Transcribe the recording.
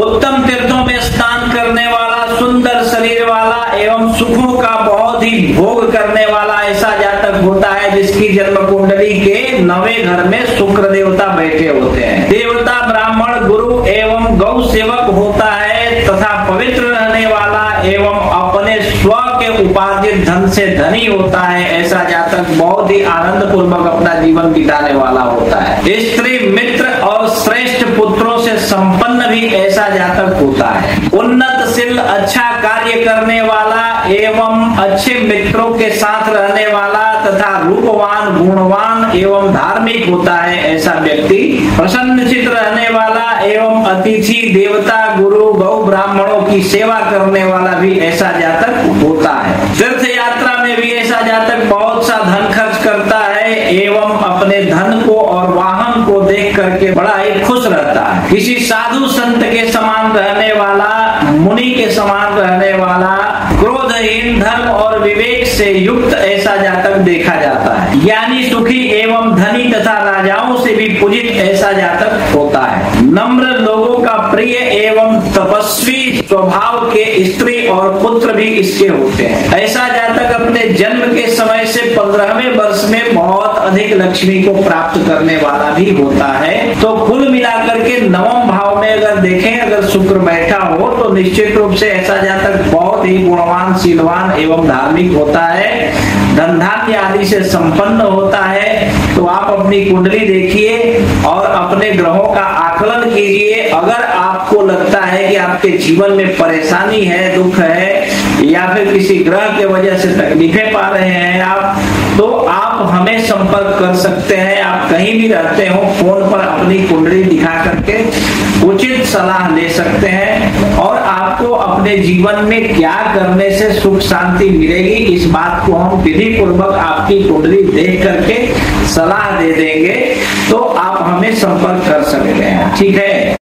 उत्तम तीर्थों में स्नान करने वाला, सुंदर शरीर वाला एवं सुखों का बहुत ही भोग करने वाला ऐसा जातक होता है जिसकी जन्म कुंडली के 9वें घर में शुक्र देवता बैठे होते हैं। देवता ब्राह्मण गुरु एवं गौ सेवक होता है तथा पवित्र रहने वाला एवं अपने स्व के उपार्जित धन से धनी होता है। ऐसा जातक बहुत ही आनंद पूर्वक अपना जीवन बिताने वाला होता है। स्त्री मित्र और श्रेष्ठ पुत्रों से संपन्न भी ऐसा जातक होता है। उन्नतशील, अच्छा कार्य करने वाला एवं अच्छे मित्रों के साथ रहने वाला तथा रूपवान, गुणवान एवं धार्मिक होता है। ऐसा व्यक्ति प्रसन्नचित रहने वाला एवं अतिथि, देवता, गुरु, गौ, ब्राह्मणों की सेवा करने वाला भी ऐसा जातक होता है। तीर्थ यात्रा में भी ऐसा जातक बहुत सा धन खर्च करता है एवं अपने धन को और वाहन को देख करके बड़ा ही खुश रहता है। किसी साधु संत के समान रहने वाला, मुनि के समान रहने वाला, क्रोधहीन, धन और विवेक से युक्त ऐसा जातक देखा जाता है। यानी सुखी एवं धनी तथा राजाओं से भी पूजित ऐसा जातक होता है। नम्र, लोगों का प्रिय एवं तपस्वी स्वभाव के स्त्री और पुत्र भी इसके होते हैं। ऐसा जातक अपने जन्म के समय से 15वें वर्ष में बहुत अधिक लक्ष्मी को प्राप्त करने वाला भी होता है। तो कुल मिलाकर के 9वें भाव में अगर देखें, अगर शुक्र बैठा हो तो निश्चित रूप से ऐसा जातक बहुत ही गुणवान, शीलवान एवं धार्मिक होता है। धन धान्य आदि से संपन्न होता है। तो आप अपनी कुंडली देखिए और अपने ग्रहों का आकलन कीजिए। अगर आपको लगता है कि आपके जीवन में परेशानी है, दुख है या फिर किसी ग्रह के वजह से तकलीफें पा रहे हैं आप, तो आप हमें संपर्क कर सकते हैं। आप कहीं भी रहते हो, फोन पर अपनी कुंडली दिखा करके उचित सलाह ले सकते हैं और आपको अपने जीवन में क्या करने से सुख शांति मिलेगी इस बात को हम विधि पूर्वक आपकी कुंडली देख करके सलाह दे देंगे। तो आप हमें संपर्क कर सकते हैं। ठीक है।